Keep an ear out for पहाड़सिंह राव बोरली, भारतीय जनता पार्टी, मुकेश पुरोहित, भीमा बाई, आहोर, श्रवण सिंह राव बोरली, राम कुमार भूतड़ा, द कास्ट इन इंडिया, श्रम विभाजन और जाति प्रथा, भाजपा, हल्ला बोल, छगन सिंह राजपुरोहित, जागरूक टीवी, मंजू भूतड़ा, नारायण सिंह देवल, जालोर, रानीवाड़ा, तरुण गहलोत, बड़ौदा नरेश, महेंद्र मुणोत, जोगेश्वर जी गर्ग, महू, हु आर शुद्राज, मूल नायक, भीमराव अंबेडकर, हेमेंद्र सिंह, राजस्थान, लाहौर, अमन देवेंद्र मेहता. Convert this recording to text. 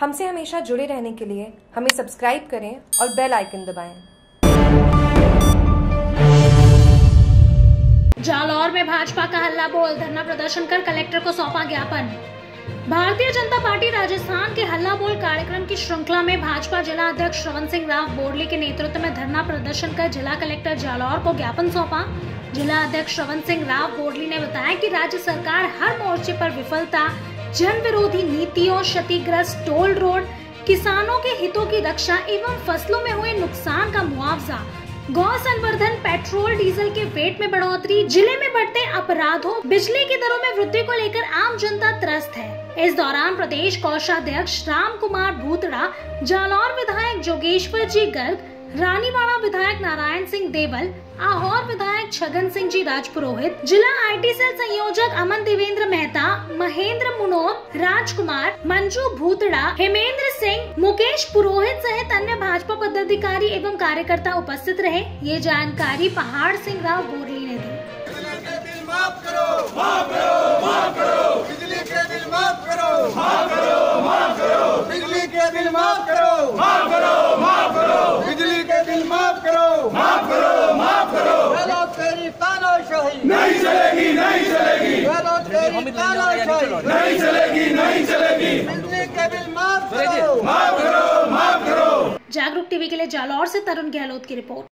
हमसे हमेशा जुड़े रहने के लिए हमें सब्सक्राइब करें और बेल आइकन दबाएं। जालोर में भाजपा का हल्ला बोल, धरना प्रदर्शन कर कलेक्टर को सौंपा ज्ञापन। भारतीय जनता पार्टी राजस्थान के हल्ला बोल कार्यक्रम की श्रृंखला में भाजपा जिला अध्यक्ष श्रवण सिंह राव बोरली के नेतृत्व में धरना प्रदर्शन कर जिला कलेक्टर जालोर को ज्ञापन सौंपा। जिला अध्यक्ष श्रवण सिंह राव बोरली ने बताया कि राज्य सरकार हर मोर्चे पर विफलता, जन विरोधी नीतियों, क्षतिग्रस्त टोल रोड, किसानों के हितों की रक्षा एवं फसलों में हुए नुकसान का मुआवजा, गौ संवर्धन, पेट्रोल डीजल के रेट में बढ़ोतरी, जिले में बढ़ते अपराधों, बिजली की दरों में वृद्धि को लेकर आम जनता त्रस्त है। इस दौरान प्रदेश कोषाध्यक्ष राम कुमार भूतड़ा, जालोर विधायक जोगेश्वर गर्ग, रानीवाड़ा विधायक नारायण सिंह देवल, आहोर विधायक छगन सिंह राजपुरोहित, जिला आईटी सेल संयोजक अमन देवेंद्र मेहता, महेंद्र मुणोत, राजकुमार, मंजू भूतड़ा, हेमेंद्र सिंह, मुकेश पुरोहित सहित अन्य भाजपा पदाधिकारी एवं कार्यकर्ता उपस्थित रहे। ये जानकारी पहाड़सिंह राव बोरली ने दी। नहीं चलेगी, नहीं चलेगी, नहीं चलेगी, नहीं चलेगी। माफ करो, माफ करो। जागरूक टीवी के लिए जालोर से तरुण गहलोत की रिपोर्ट।